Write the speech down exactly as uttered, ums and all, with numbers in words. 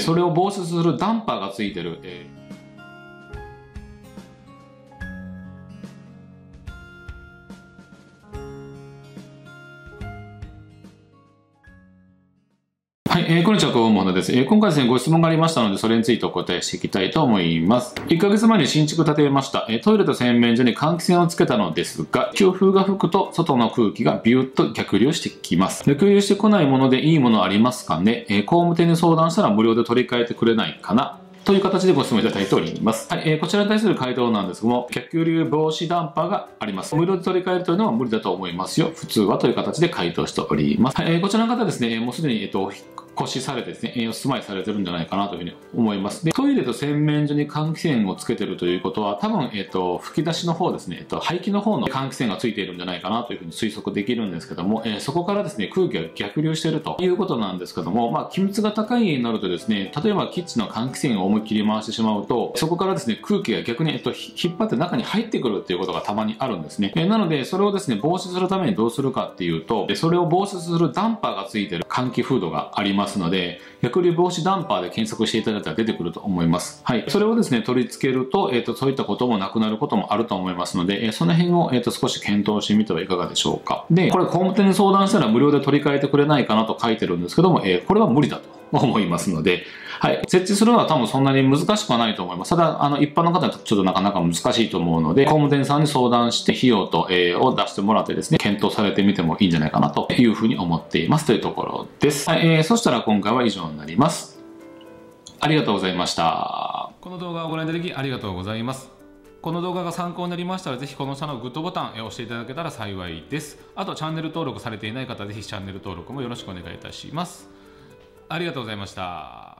それを防止するダンパーがついてる、えーはい、えー、こんにちは、大物です、えー。今回ですね、ご質問がありましたので、それについてお答えしていきたいと思います。いっかげつまえに新築建てました、えー。トイレと洗面所に換気扇をつけたのですが、強風が吹くと外の空気がビューッと逆流してきます。逆流してこないものでいいものありますかね。えー、工務店に相談したら無料で取り替えてくれないかな。という形でご質問いただいております。はい、えー、こちらに対する回答なんですけども、逆流防止ダンパーがあります。無料で取り替えるというのは無理だと思いますよ。普通はという形で回答しております。はい、えー、こちらの方ですね、もうすでに、えっと、越しされてですね、お住まいされてるんじゃないかなというふうに思います。で、トイレと洗面所に換気扇をつけてるということは、多分、えっと、吹き出しの方ですね、えっと、排気の方の換気扇がついているんじゃないかなというふうに推測できるんですけども、えー、そこからですね、空気が逆流しているということなんですけども、まあ、気密が高い家になるとですね、例えばキッチンの換気扇を思いっきり回してしまうと、そこからですね、空気が逆に、えっと、引っ張って中に入ってくるっていうことがたまにあるんですね。えー、なので、それをですね、防止するためにどうするかっていうと、それを防止するダンパーがついている換気フードがあります。ますので、逆流防止ダンパーで検索していただいたら出てくると思います。はい。それをですね、取り付けると、えっと、そういったこともなくなることもあると思いますので、えその辺を、えっと、少し検討してみてはいかがでしょうか。で、これ、工務店に相談したら無料で取り替えてくれないかなと書いてるんですけども、えー、これは無理だと思いますので、はい。設置するのは多分そんなに難しくはないと思います。ただ、あの、一般の方はちょっとなかなか難しいと思うので、工務店さんに相談して、費用と、えー、を出してもらってですね、検討されてみてもいいんじゃないかなというふうに思っていますというところです。はい。えー、そしたら今回は以上になります。ありがとうございました。この動画をご覧いただきありがとうございます。この動画が参考になりましたら、ぜひこの下のグッドボタンを押していただけたら幸いです。あと、チャンネル登録されていない方は、ぜひチャンネル登録もよろしくお願いいたします。ありがとうございました。